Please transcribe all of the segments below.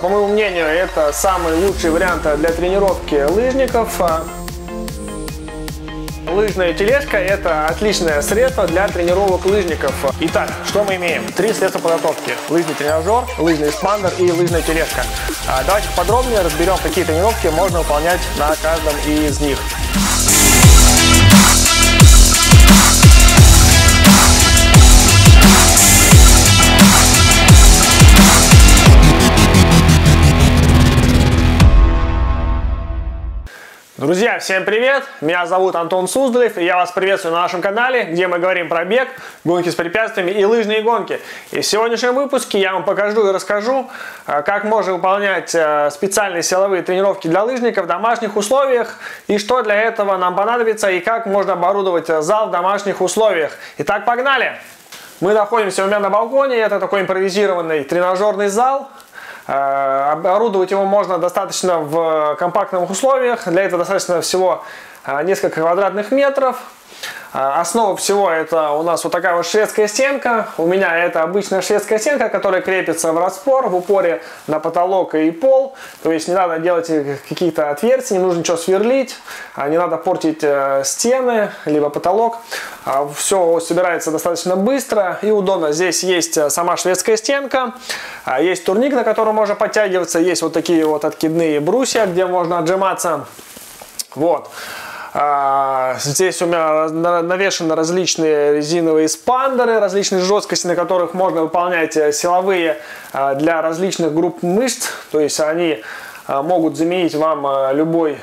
По моему мнению, это самый лучший вариант для тренировки лыжников. Лыжная тележка – это отличное средство для тренировок лыжников. Итак, что мы имеем? Три средства подготовки. Лыжный тренажер, лыжный эспандер и лыжная тележка. Давайте подробнее разберем, какие тренировки можно выполнять на каждом из них. Друзья, всем привет! Меня зовут Антон Суздалев, и я вас приветствую на нашем канале, где мы говорим про бег, гонки с препятствиями и лыжные гонки. И в сегодняшнем выпуске я вам покажу и расскажу, как можно выполнять специальные силовые тренировки для лыжников в домашних условиях, и что для этого нам понадобится, и как можно оборудовать зал в домашних условиях. Итак, погнали! Мы находимся у меня на балконе, это такой импровизированный тренажерный зал. Оборудовать его можно достаточно в компактных условиях. Для этого достаточно всего несколько квадратных метров. Основа всего это у нас вот такая вот шведская стенка. У меня это обычная шведская стенка, которая крепится в распор, в упоре на потолок и пол. То есть не надо делать какие-то отверстия, не нужно ничего сверлить, не надо портить стены, либо потолок. Все собирается достаточно быстро и удобно. Здесь есть сама шведская стенка, есть турник, на котором можно подтягиваться, есть вот такие вот откидные брусья, где можно отжиматься. Вот. Здесь у меня навешаны различные резиновые эспандеры, различные жесткости, на которых можно выполнять силовые для различных групп мышц. То есть они могут заменить вам любой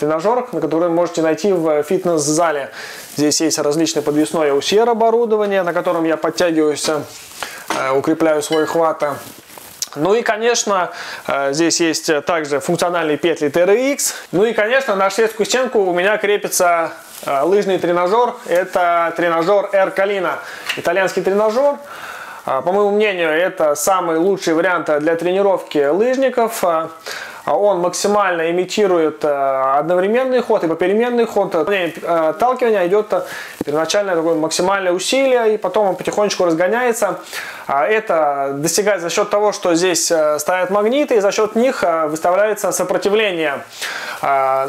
тренажер, на который вы можете найти в фитнес-зале. Здесь есть различное подвесное усер оборудование, на котором я подтягиваюсь, укрепляю свой хват. Ну и, конечно, здесь есть также функциональные петли TRX. Ну и, конечно, на шведскую стенку у меня крепится лыжный тренажер. Это тренажер Ercolina, итальянский тренажер. По моему мнению, это самый лучший вариант для тренировки лыжников. Он максимально имитирует одновременный ход и попеременный ход. Отталкивание идет первоначальное такое максимальное усилие, и потом он потихонечку разгоняется. Это достигает за счет того, что здесь стоят магниты, и за счет них выставляется сопротивление.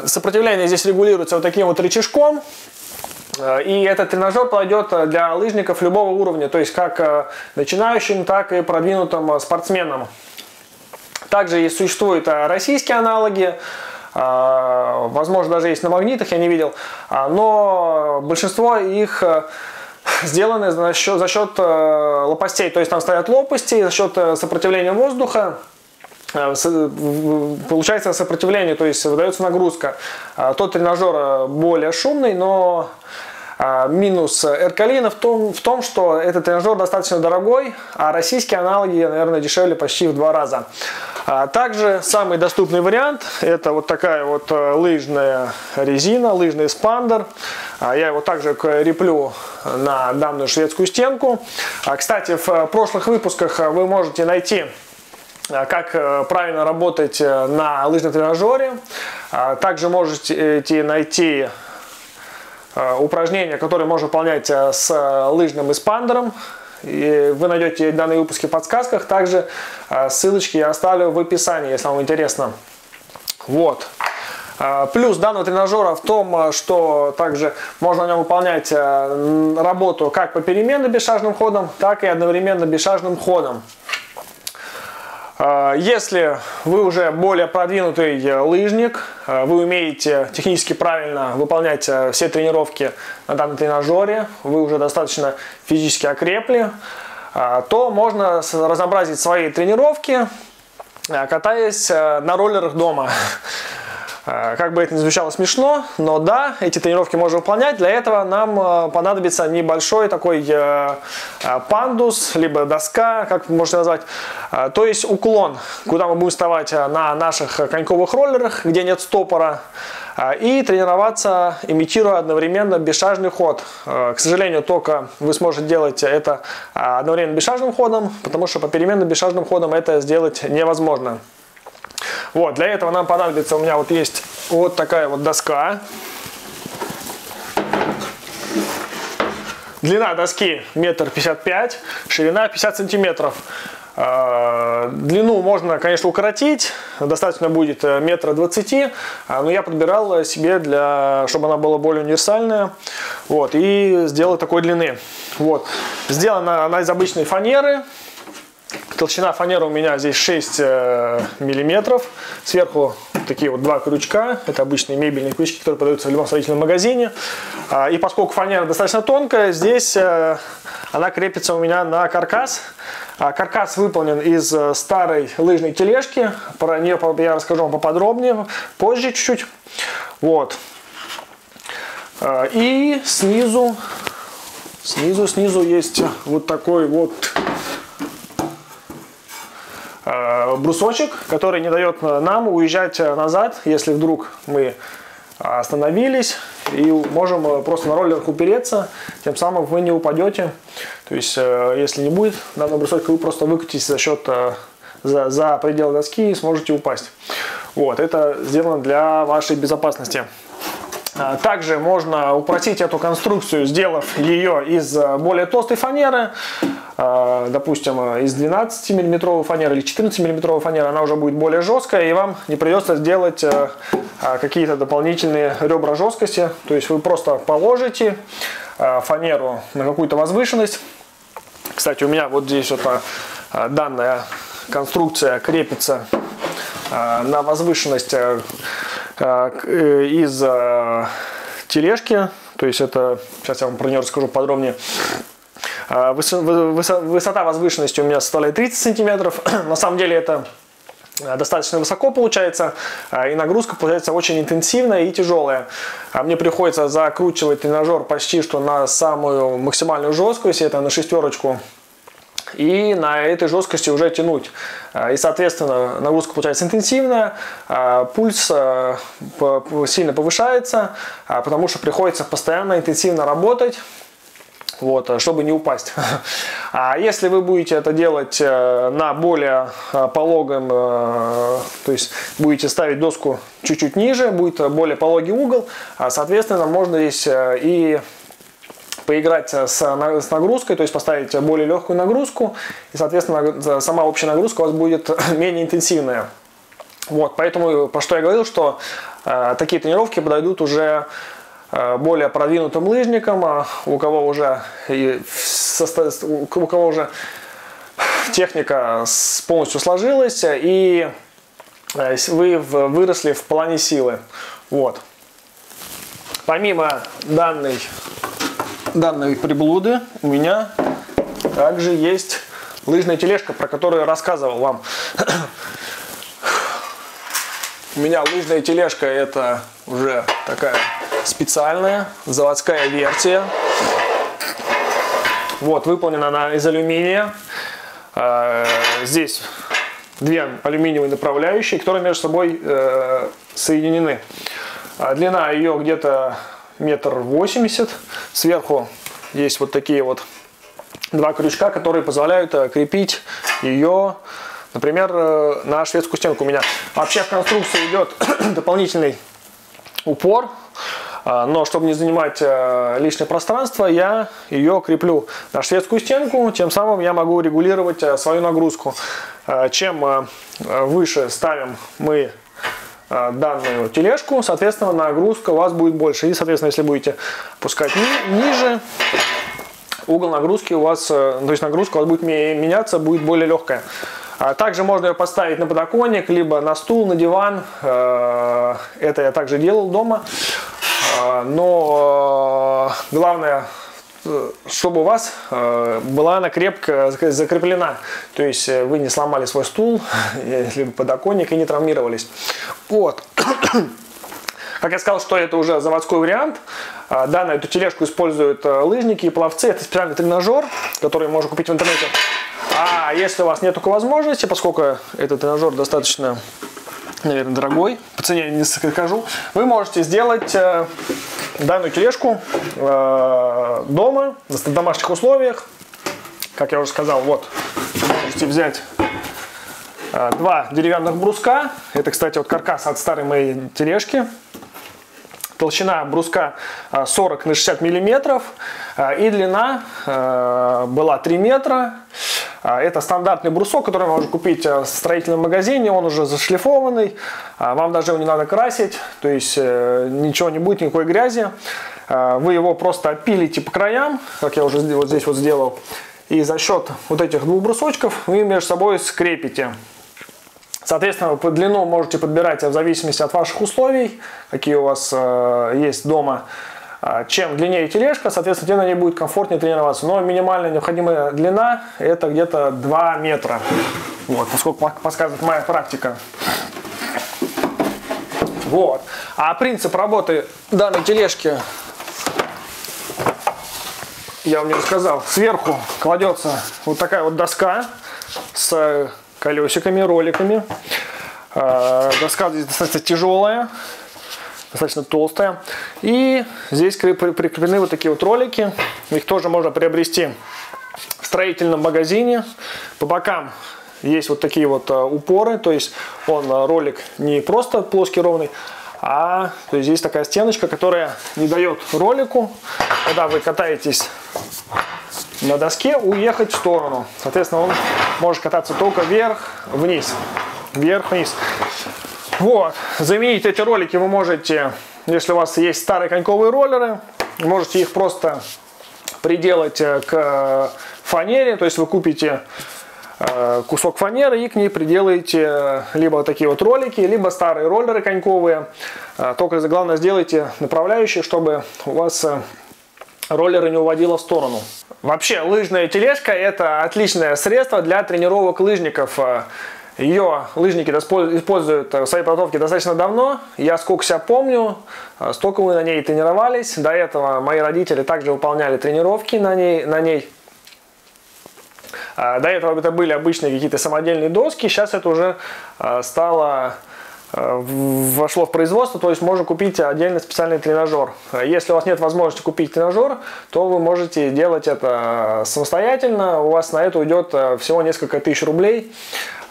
Сопротивление здесь регулируется вот таким вот рычажком. И этот тренажер подойдет для лыжников любого уровня, то есть как начинающим, так и продвинутым спортсменам. Также существуют российские аналоги, возможно, даже есть на магнитах, я не видел, но большинство их сделаны за счет лопастей, то есть там стоят лопасти, за счет сопротивления воздуха получается сопротивление, то есть выдается нагрузка. Тот тренажер более шумный, но минус Ercolina в том, что этот тренажер достаточно дорогой, а российские аналоги, наверное, дешевле почти в 2 раза. Также самый доступный вариант это вот такая вот лыжная резина, лыжный эспандер. Я его также креплю на данную шведскую стенку. Кстати, в прошлых выпусках вы можете найти, как правильно работать на лыжном тренажере. Также можете найти упражнения, которые можно выполнять с лыжным эспандером. И вы найдете данные выпуски в подсказках. Также ссылочки я оставлю в описании, если вам интересно. Вот. Плюс данного тренажера в том, что также можно на нем выполнять работу как попеременно бесшажным ходом, так и одновременно бесшажным ходом. Если вы уже более продвинутый лыжник, вы умеете технически правильно выполнять все тренировки на данном тренажере, вы уже достаточно физически окрепли, то можно разнообразить свои тренировки, катаясь на роллерах дома. Как бы это ни звучало смешно, но да, эти тренировки можно выполнять. Для этого нам понадобится небольшой такой пандус, либо доска, как вы можете назвать. То есть уклон, куда мы будем вставать на наших коньковых роллерах, где нет стопора, и тренироваться, имитируя одновременно бесшажный ход. К сожалению, только вы сможете делать это одновременно бесшажным ходом, потому что попеременно бесшажным ходом это сделать невозможно. Вот, для этого нам понадобится, у меня вот есть вот такая вот доска. Длина доски 1,55 м, ширина 50 см. Длину можно, конечно, укоротить, достаточно будет 1,20 м, но я подбирал себе, чтобы она была более универсальная, вот, и сделал такой длины. Вот. Сделана она из обычной фанеры. Толщина фанеры у меня здесь 6 мм. Сверху такие вот два крючка. Это обычные мебельные крючки, которые продаются в любом строительном магазине. И поскольку фанера достаточно тонкая, здесь она крепится у меня на каркас. Каркас выполнен из старой лыжной тележки. Про нее я расскажу вам поподробнее позже чуть-чуть. Вот. И снизу есть вот такой вот брусочек, который не дает нам уезжать назад, если вдруг мы остановились, и можем просто на роллерку упереться, тем самым вы не упадете. То есть, если не будет данного брусочка, вы просто выкатитесь за пределы доски и сможете упасть. Вот, это сделано для вашей безопасности. Также можно упростить эту конструкцию, сделав ее из более толстой фанеры, допустим, из 12-мм фанеры или 14-мм фанеры, она уже будет более жесткая, и вам не придется сделать какие-то дополнительные ребра жесткости. То есть вы просто положите фанеру на какую-то возвышенность. Кстати, у меня вот здесь вот данная конструкция крепится на возвышенность из тележки, то есть это, сейчас я вам про нее расскажу подробнее. Высота возвышенности у меня составляет 30 сантиметров, на самом деле это достаточно высоко получается, и нагрузка получается очень интенсивная и тяжелая. Мне приходится закручивать тренажер почти что на самую максимальную жесткость, это на 6, и на этой жесткости уже тянуть. И, соответственно, нагрузка получается интенсивная, пульс сильно повышается, потому что приходится постоянно интенсивно работать, вот, чтобы не упасть. А если вы будете это делать на более пологом, то есть будете ставить доску чуть-чуть ниже, будет более пологий угол, соответственно, можно здесь и поиграть с нагрузкой, то есть поставить более легкую нагрузку, и, соответственно, сама общая нагрузка у вас будет менее интенсивная. Вот, поэтому, про что я говорил, что такие тренировки подойдут уже более продвинутым лыжникам, у кого уже техника полностью сложилась, и вы выросли в плане силы. Вот. Помимо данной приблуды у меня также есть лыжная тележка, про которую я рассказывал вам. У меня лыжная тележка, это уже такая специальная заводская версия. Вот, выполнена она из алюминия. Здесь две алюминиевые направляющие, которые между собой соединены. Длина ее где-то 1,80 м. Сверху есть вот такие вот два крючка, которые позволяют крепить ее, например, на шведскую стенку. У меня вообще в конструкции идет дополнительный упор, но чтобы не занимать лишнее пространство, я ее креплю на шведскую стенку, тем самым я могу регулировать свою нагрузку. Чем выше ставим мы данную тележку, соответственно, нагрузка у вас будет больше. И, соответственно, если будете пускать ниже, угол нагрузки у вас, то есть нагрузка у вас будет меняться, будет более легкая. Также можно ее поставить на подоконник, либо на стул, на диван. Это я также делал дома. Но главное, чтобы у вас была она крепко закреплена, то есть вы не сломали свой стул, либо подоконник и не травмировались. Вот. Как я сказал, что это уже заводской вариант. Данную эту тележку используют лыжники и пловцы. Это специальный тренажер, который можно купить в интернете. А если у вас нет такой возможности, поскольку этот тренажер достаточно, наверное, дорогой, по цене не скажу, вы можете сделать данную тележку дома, в домашних условиях. Как я уже сказал, вот, можете взять два деревянных бруска. Это, кстати, вот каркас от старой моей тележки. Толщина бруска 40 на 60 мм, и длина была 3 метра. Это стандартный брусок, который можно купить в строительном магазине, он уже зашлифованный, вам даже его не надо красить, то есть ничего не будет, никакой грязи. Вы его просто опилите по краям, как я уже вот здесь вот сделал, и за счет вот этих двух брусочков вы между собой скрепите. Соответственно, вы по длину можете подбирать в зависимости от ваших условий, какие у вас есть дома. Чем длиннее тележка, соответственно, тем на ней будет комфортнее тренироваться. Но минимальная необходимая длина это где-то 2 метра. Вот, поскольку подсказывает моя практика. Вот. А принцип работы данной тележки я вам не рассказал. Сверху кладется вот такая вот доска с колесиками, роликами. Доска здесь достаточно тяжелая, достаточно толстая. И здесь прикреплены вот такие вот ролики. Их тоже можно приобрести в строительном магазине. По бокам есть вот такие вот упоры. То есть он ролик не просто плоский, ровный, а то есть здесь такая стеночка, которая не дает ролику, когда вы катаетесь на доске, уехать в сторону. Соответственно, он может кататься только вверх-вниз. Вверх-вниз. Вот. Заменить эти ролики вы можете, если у вас есть старые коньковые роллеры, можете их просто приделать к фанере. То есть вы купите кусок фанеры и к ней приделаете либо такие вот ролики, либо старые роллеры коньковые. Только главное сделайте направляющие, чтобы у вас роллеры не уводило в сторону. Вообще лыжная тележка это отличное средство для тренировок лыжников. Ее лыжники используют в своей подготовке достаточно давно. Я сколько себя помню, столько мы на ней тренировались. До этого мои родители также выполняли тренировки на ней. До этого это были обычные какие-то самодельные доски. Сейчас это уже вошло в производство. То есть можно купить отдельно специальный тренажер. Если у вас нет возможности купить тренажер, то вы можете делать это самостоятельно. У вас на это уйдет всего несколько тысяч рублей.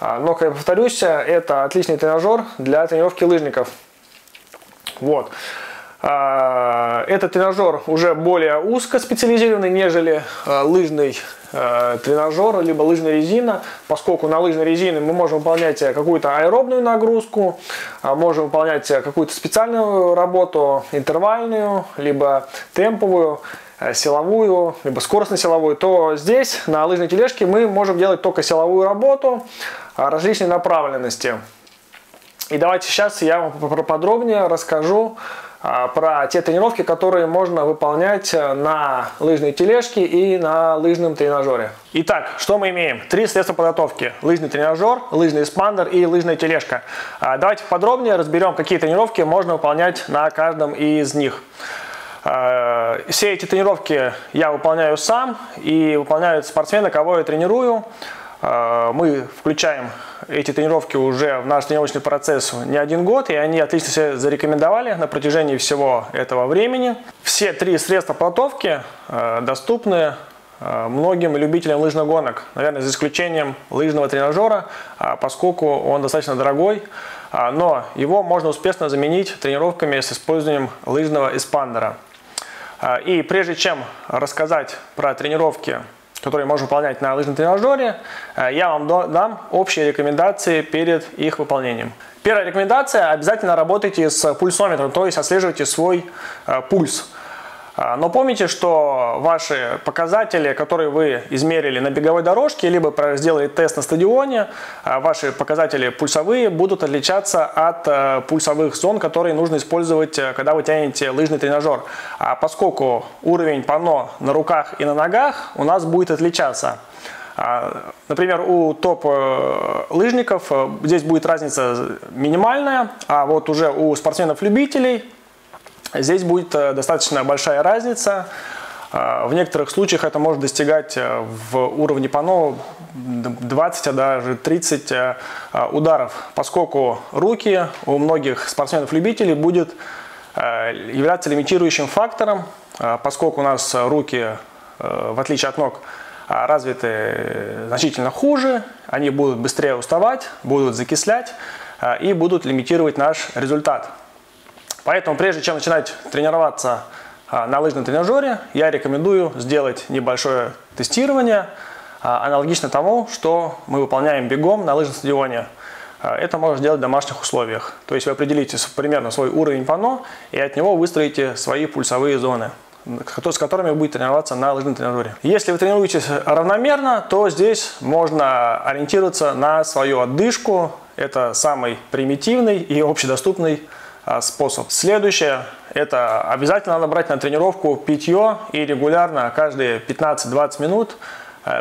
Но, как я повторюсь, это отличный тренажер для тренировки лыжников. Вот. Этот тренажер уже более узко специализированный, нежели лыжный тренажер, либо лыжная резина. Поскольку на лыжной резине мы можем выполнять какую-то аэробную нагрузку, можем выполнять какую-то специальную работу, интервальную, либо темповую, силовую, либо скоростно-силовую, то здесь, на лыжной тележке, мы можем делать только силовую работу различной направленности. И давайте сейчас я вам подробнее расскажу про те тренировки, которые можно выполнять на лыжной тележке и на лыжном тренажере. Итак, что мы имеем? Три средства подготовки. Лыжный тренажер, лыжный эспандер и лыжная тележка. Давайте подробнее разберем, какие тренировки можно выполнять на каждом из них. Все эти тренировки я выполняю сам и выполняют спортсмены, кого я тренирую. Мы включаем эти тренировки уже в наш тренировочный процесс не один год, и они отлично себя зарекомендовали на протяжении всего этого времени. Все три средства подготовки доступны многим любителям лыжных гонок, наверное, за исключением лыжного тренажера, поскольку он достаточно дорогой, но его можно успешно заменить тренировками с использованием лыжного эспандера. И прежде чем рассказать про тренировки, которые можно выполнять на лыжном тренажере, я вам дам общие рекомендации перед их выполнением. Первая рекомендация – обязательно работайте с пульсометром, то есть отслеживайте свой пульс. Но помните, что ваши показатели, которые вы измерили на беговой дорожке, либо сделали тест на стадионе, ваши показатели пульсовые будут отличаться от пульсовых зон, которые нужно использовать, когда вы тянете лыжный тренажер. А поскольку уровень ПАНО на руках и на ногах у нас будет отличаться. Например, у топ-лыжников здесь будет разница минимальная, а вот уже у спортсменов-любителей здесь будет достаточно большая разница. В некоторых случаях это может достигать в уровне ПАНО 20, а даже 30 ударов, поскольку руки у многих спортсменов-любителей будет являться лимитирующим фактором, поскольку у нас руки, в отличие от ног, развиты значительно хуже, они будут быстрее уставать, будут закислять и будут лимитировать наш результат. Поэтому, прежде чем начинать тренироваться на лыжном тренажере, я рекомендую сделать небольшое тестирование, аналогично тому, что мы выполняем бегом на лыжном стадионе. Это можно делать в домашних условиях. То есть вы определите примерно свой уровень пано и от него выстроите свои пульсовые зоны, с которыми вы будете тренироваться на лыжном тренажере. Если вы тренируетесь равномерно, то здесь можно ориентироваться на свою отдышку. Это самый примитивный и общедоступный способ. Следующее, это обязательно надо брать на тренировку питье и регулярно каждые 15-20 минут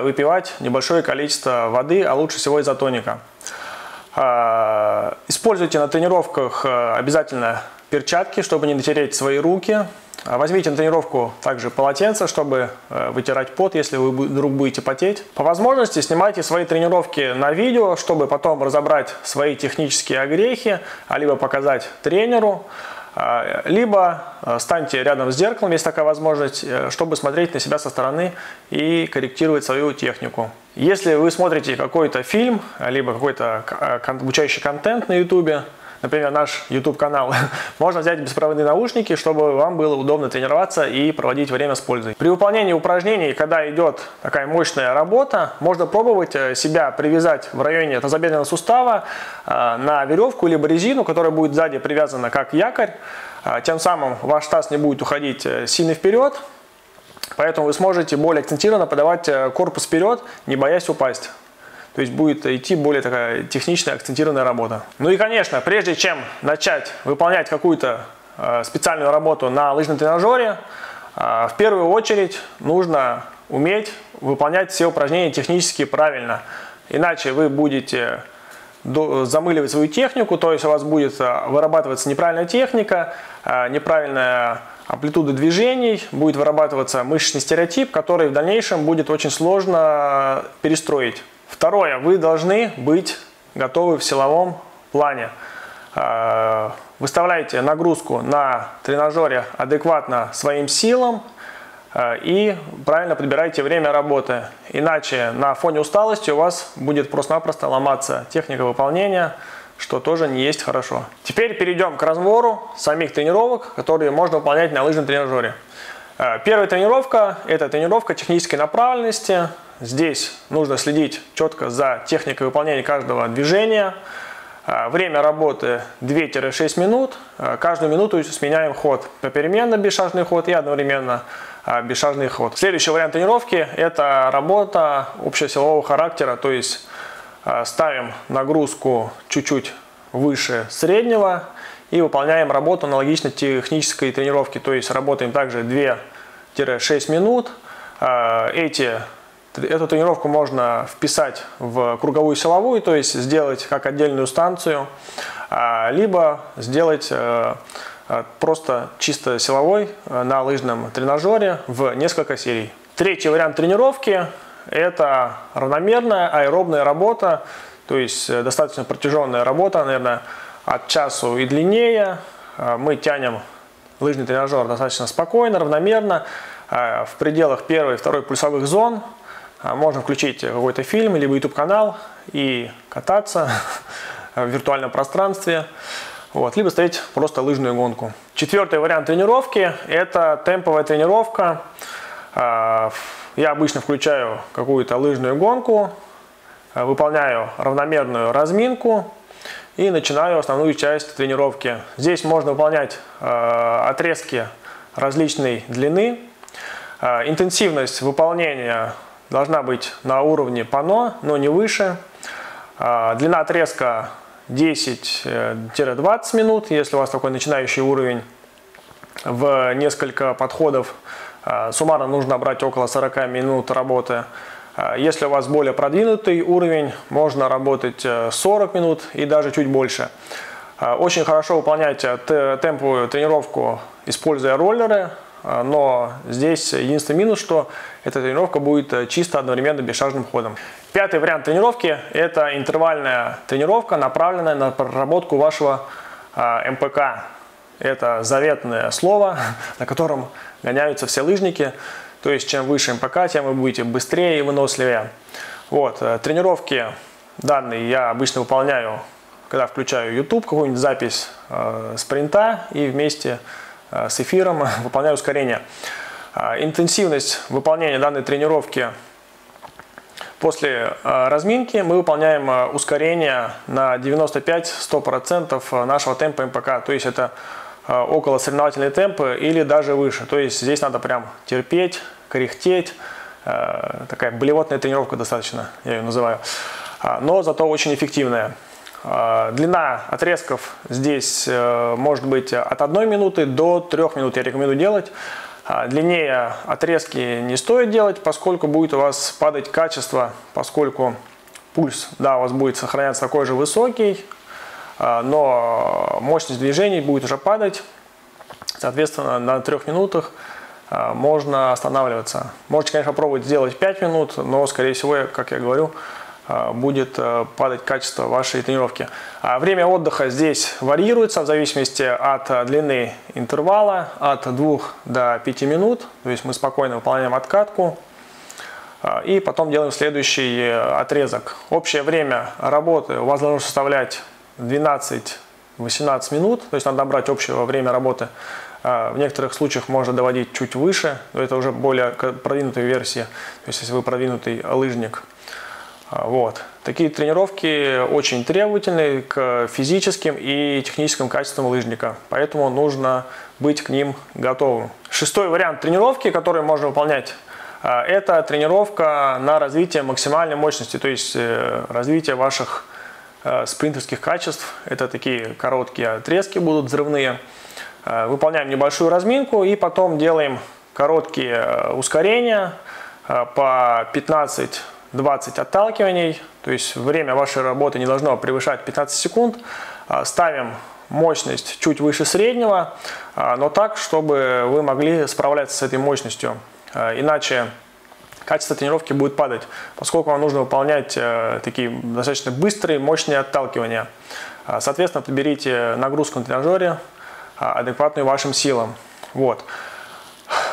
выпивать небольшое количество воды, а лучше всего изотоника. Используйте на тренировках обязательно перчатки, чтобы не натереть свои руки. Возьмите на тренировку также полотенце, чтобы вытирать пот, если вы вдруг будете потеть. По возможности снимайте свои тренировки на видео, чтобы потом разобрать свои технические огрехи, а либо показать тренеру, либо станьте рядом с зеркалом, если такая возможность, чтобы смотреть на себя со стороны и корректировать свою технику. Если вы смотрите какой-то фильм, либо какой-то обучающий контент на YouTube, например, наш YouTube-канал, можно взять беспроводные наушники, чтобы вам было удобно тренироваться и проводить время с пользой. При выполнении упражнений, когда идет такая мощная работа, можно пробовать себя привязать в районе тазобедренного сустава на веревку либо резину, которая будет сзади привязана как якорь. Тем самым ваш таз не будет уходить сильно вперед, поэтому вы сможете более акцентированно подавать корпус вперед, не боясь упасть. То есть будет идти более такая техничная, акцентированная работа. Ну и, конечно, прежде чем начать выполнять какую-то специальную работу на лыжном тренажере, в первую очередь нужно уметь выполнять все упражнения технически правильно. Иначе вы будете замыливать свою технику, то есть у вас будет вырабатываться неправильная техника, неправильная амплитуда движений, будет вырабатываться мышечный стереотип, который в дальнейшем будет очень сложно перестроить. Второе, вы должны быть готовы в силовом плане. Выставляйте нагрузку на тренажере адекватно своим силам и правильно подбирайте время работы. Иначе на фоне усталости у вас будет просто-напросто ломаться техника выполнения, что тоже не есть хорошо. Теперь перейдем к разбору самих тренировок, которые можно выполнять на лыжном тренажере. Первая тренировка – это тренировка технической направленности. Здесь нужно следить четко за техникой выполнения каждого движения. Время работы 2-6 минут. Каждую минуту сменяем ход. Попеременно бесшажный ход и одновременно бесшажный ход. Следующий вариант тренировки – это работа общесилового характера. То есть ставим нагрузку чуть-чуть выше среднего и выполняем работу аналогично технической тренировке. То есть работаем также 2-6 минут. Эту тренировку можно вписать в круговую силовую, то есть сделать как отдельную станцию, либо сделать просто чисто силовой на лыжном тренажере в несколько серий. Третий вариант тренировки – это равномерная аэробная работа, то есть достаточно протяженная работа, наверное, от часу и длиннее. Мы тянем лыжный тренажер достаточно спокойно, равномерно, в пределах первой и второй пульсовых зон. Можно включить какой-то фильм, либо YouTube-канал и кататься в виртуальном пространстве, либо стоять просто лыжную гонку. Четвертый вариант тренировки – это темповая тренировка. Я обычно включаю какую-то лыжную гонку, выполняю равномерную разминку и начинаю основную часть тренировки. Здесь можно выполнять отрезки различной длины. Интенсивность выполнения должна быть на уровне пано, но не выше. Длина отрезка 10-20 минут, если у вас такой начинающий уровень. В несколько подходов суммарно нужно брать около 40 минут работы. Если у вас более продвинутый уровень, можно работать 40 минут и даже чуть больше. Очень хорошо выполнять темповую тренировку, используя роллеры. Но здесь единственный минус, что эта тренировка будет чисто одновременно бесшажным ходом. Пятый вариант тренировки – это интервальная тренировка, направленная на проработку вашего МПК. Это заветное слово, на котором гоняются все лыжники. То есть, чем выше МПК, тем вы будете быстрее и выносливее. Тренировки данные я обычно выполняю, когда включаю YouTube, какую-нибудь запись спринта и вместе с эфиром выполняю ускорение. Интенсивность выполнения данной тренировки После разминки мы выполняем ускорение на 95–100% нашего темпа МПК. То есть это около соревновательные темпы или даже выше. То есть здесь надо прям терпеть, кряхтеть. Такая блевотная тренировка достаточно, я ее называю. Но зато очень эффективная. Длина отрезков здесь может быть от 1 минуты до 3 минут я рекомендую делать. Длиннее отрезки не стоит делать, поскольку будет у вас падать качество, поскольку пульс, да, у вас будет сохраняться такой же высокий, но мощность движений будет уже падать. Соответственно, на 3 минутах можно останавливаться. Можете, конечно, попробовать сделать 5 минут, но, скорее всего, как я говорю, будет падать качество вашей тренировки. Время отдыха здесь варьируется в зависимости от длины интервала, от 2 до 5 минут. То есть мы спокойно выполняем откатку и потом делаем следующий отрезок. Общее время работы у вас должно составлять 12–18 минут. То есть надо брать общее время работы. В некоторых случаях можно доводить чуть выше. Но это уже более продвинутые версии. То есть если вы продвинутый лыжник. Вот. Такие тренировки очень требовательны к физическим и техническим качествам лыжника, поэтому нужно быть к ним готовым. Шестой вариант тренировки, который можно выполнять, это тренировка на развитие максимальной мощности, то есть развитие ваших спринтерских качеств. Это такие короткие отрезки будут, взрывные. Выполняем небольшую разминку и потом делаем короткие ускорения по 15–20 отталкиваний, то есть время вашей работы не должно превышать 15 секунд. Ставим мощность чуть выше среднего, но так, чтобы вы могли справляться с этой мощностью. Иначе качество тренировки будет падать, поскольку вам нужно выполнять такие достаточно быстрые, мощные отталкивания. Соответственно, подберите нагрузку на тренажере, адекватную вашим силам. Вот.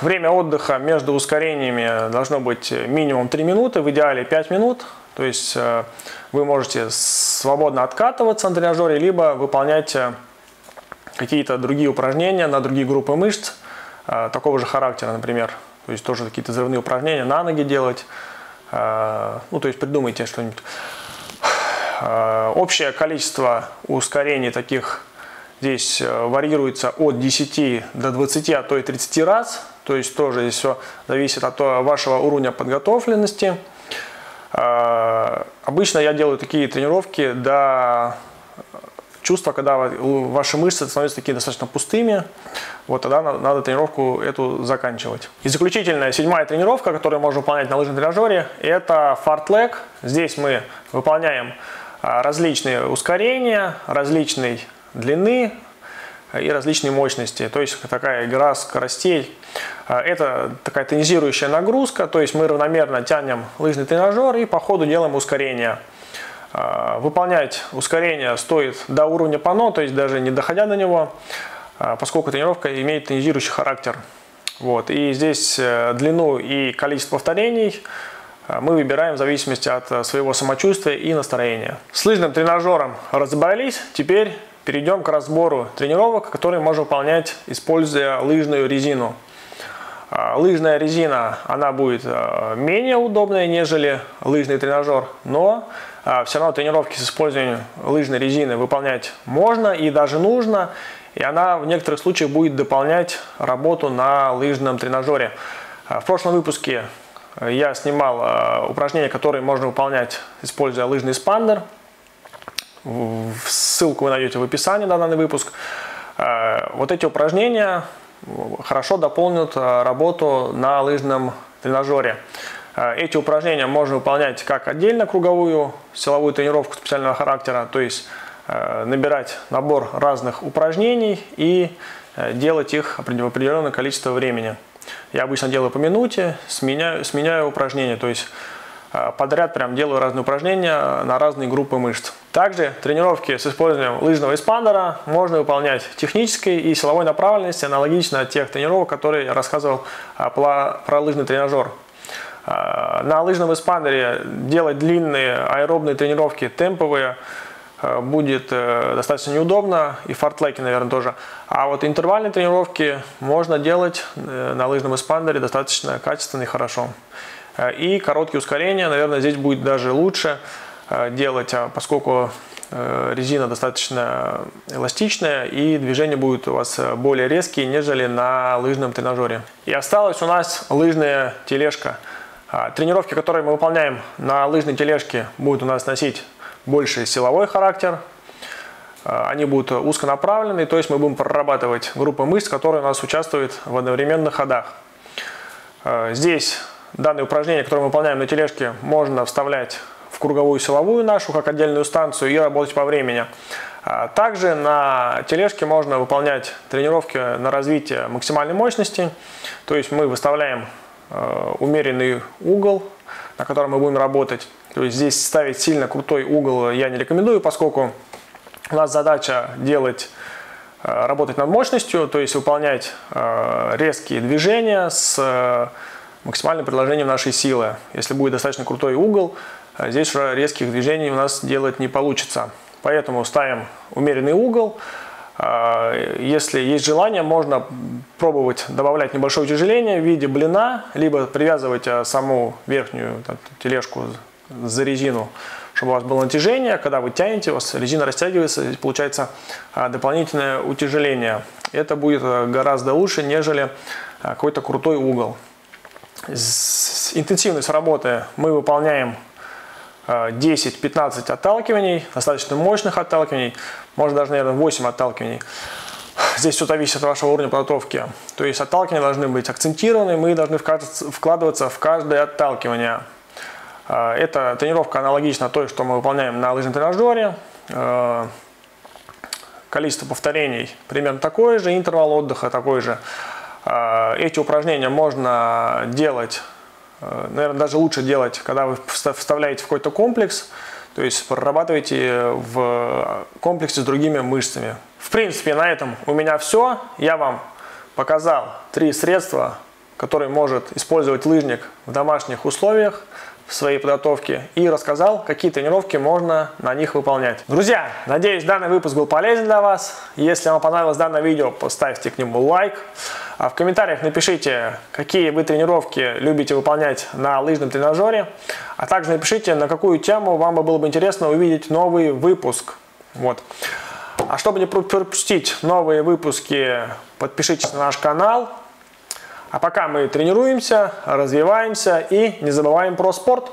Время отдыха между ускорениями должно быть минимум 3 минуты, в идеале 5 минут. То есть вы можете свободно откатываться на тренажере, либо выполнять какие-то другие упражнения на другие группы мышц такого же характера, например. То есть тоже какие-то взрывные упражнения на ноги делать. Ну, то есть придумайте что-нибудь. Общее количество ускорений таких здесь варьируется от 10 до 20, а то и 30 раз. То есть тоже здесь все зависит от вашего уровня подготовленности. Обычно я делаю такие тренировки до чувства, когда ваши мышцы становятся такие достаточно пустыми. Вот тогда надо тренировку эту заканчивать. И заключительная, 7-я тренировка, которую можно выполнять на лыжном тренажере, это фартлег. Здесь мы выполняем различные ускорения, различные длины и различные мощности. То есть такая игра скоростей. Это такая тонизирующая нагрузка. То есть мы равномерно тянем лыжный тренажер и по ходу делаем ускорение. Выполнять ускорение стоит до уровня ПАНО, то есть даже не доходя до него, поскольку тренировка имеет тонизирующий характер. Вот. И здесь длину и количество повторений мы выбираем в зависимости от своего самочувствия и настроения. С лыжным тренажером разобрались. Теперь перейдем к разбору тренировок, которые можно выполнять, используя лыжную резину. Лыжная резина, она будет менее удобная, нежели лыжный тренажер, но все равно тренировки с использованием лыжной резины выполнять можно и даже нужно, и она в некоторых случаях будет дополнять работу на лыжном тренажере. В прошлом выпуске я снимал упражнения, которые можно выполнять, используя лыжный спандер. Ссылку вы найдете в описании на данный выпуск. Вот эти упражнения хорошо дополнят работу на лыжном тренажере. Эти упражнения можно выполнять как отдельно круговую силовую тренировку специального характера, то есть набирать набор разных упражнений и делать их в определенное количество времени. Я обычно делаю по минуте, сменяю упражнения, то есть подряд прям делаю разные упражнения на разные группы мышц. Также тренировки с использованием лыжного эспандера можно выполнять технической и силовой направленности, аналогично тех тренировок, которые я рассказывал про лыжный тренажер. На лыжном эспандере делать длинные аэробные тренировки, темповые, будет достаточно неудобно, и фартлеки, наверное, тоже. А вот интервальные тренировки можно делать на лыжном эспандере достаточно качественно и хорошо. И короткие ускорения, наверное, здесь будет даже лучше делать, поскольку резина достаточно эластичная и движения будут у вас более резкие, нежели на лыжном тренажере. И осталась у нас лыжная тележка. Тренировки, которые мы выполняем на лыжной тележке, будут у нас носить больше силовой характер. Они будут узконаправленные, то есть мы будем прорабатывать группы мышц, которые у нас участвуют в одновременных ходах. Здесь данные упражнения, которые мы выполняем на тележке, можно вставлять в круговую силовую нашу, как отдельную станцию, и работать по времени. Также на тележке можно выполнять тренировки на развитие максимальной мощности, то есть мы выставляем умеренный угол, на котором мы будем работать. То есть здесь ставить сильно крутой угол я не рекомендую, поскольку у нас задача работать над мощностью, то есть выполнять резкие движения с максимальным приложением нашей силы. Если будет достаточно крутой угол, здесь уже резких движений у нас делать не получится. Поэтому ставим умеренный угол. Если есть желание, можно пробовать добавлять небольшое утяжеление в виде блина, либо привязывать саму верхнюю тележку за резину, чтобы у вас было натяжение. Когда вы тянете, у вас резина растягивается, и получается дополнительное утяжеление. Это будет гораздо лучше, нежели какой-то крутой угол. Интенсивность работы мы выполняем 10-15 отталкиваний, достаточно мощных отталкиваний, можно даже, наверное, 8 отталкиваний. Здесь все зависит от вашего уровня подготовки. То есть отталкивания должны быть акцентированы, мы должны вкладываться в каждое отталкивание. Эта тренировка аналогична той, что мы выполняем на лыжном тренажере. Количество повторений примерно такое же, интервал отдыха такой же. Эти упражнения можно делать, наверное, даже лучше делать, когда вы вставляете в какой-то комплекс, то есть прорабатываете в комплексе с другими мышцами. В принципе, на этом у меня все. Я вам показал 3 средства, которые может использовать лыжник в домашних условиях в своей подготовке, и рассказал, какие тренировки можно на них выполнять. Друзья, надеюсь, данный выпуск был полезен для вас. Если вам понравилось данное видео, поставьте к нему лайк. А в комментариях напишите, какие вы тренировки любите выполнять на лыжном тренажере. А также напишите, на какую тему вам было бы интересно увидеть новый выпуск. Вот. А чтобы не пропустить новые выпуски, подпишитесь на наш канал. А пока мы тренируемся, развиваемся и не забываем про спорт.